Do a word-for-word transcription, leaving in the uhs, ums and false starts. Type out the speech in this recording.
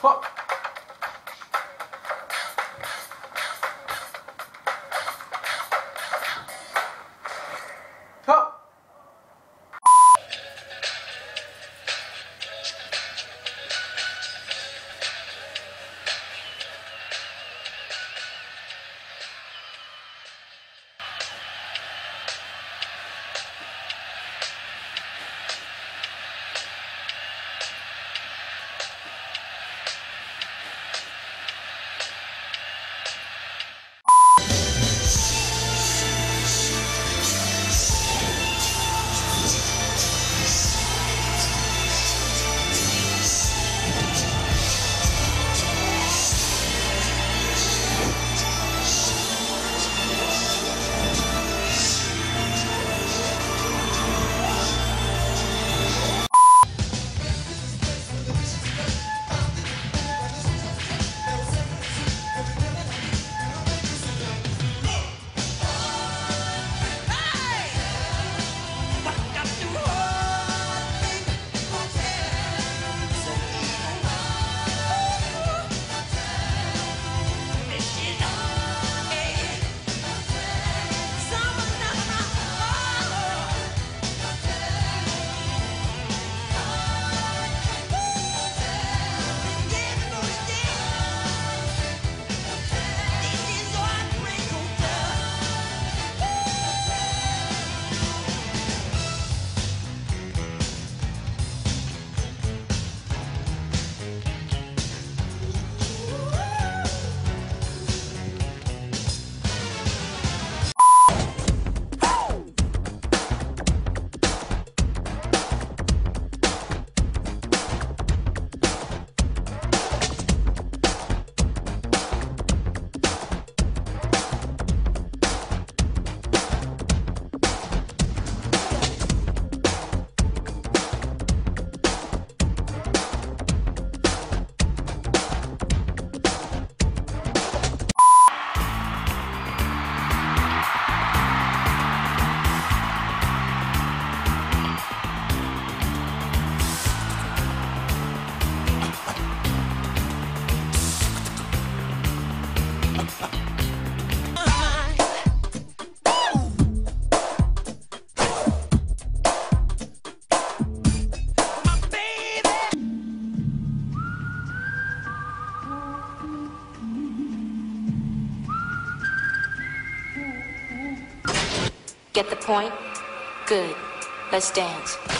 Come on. Get the point? Good. Let's dance.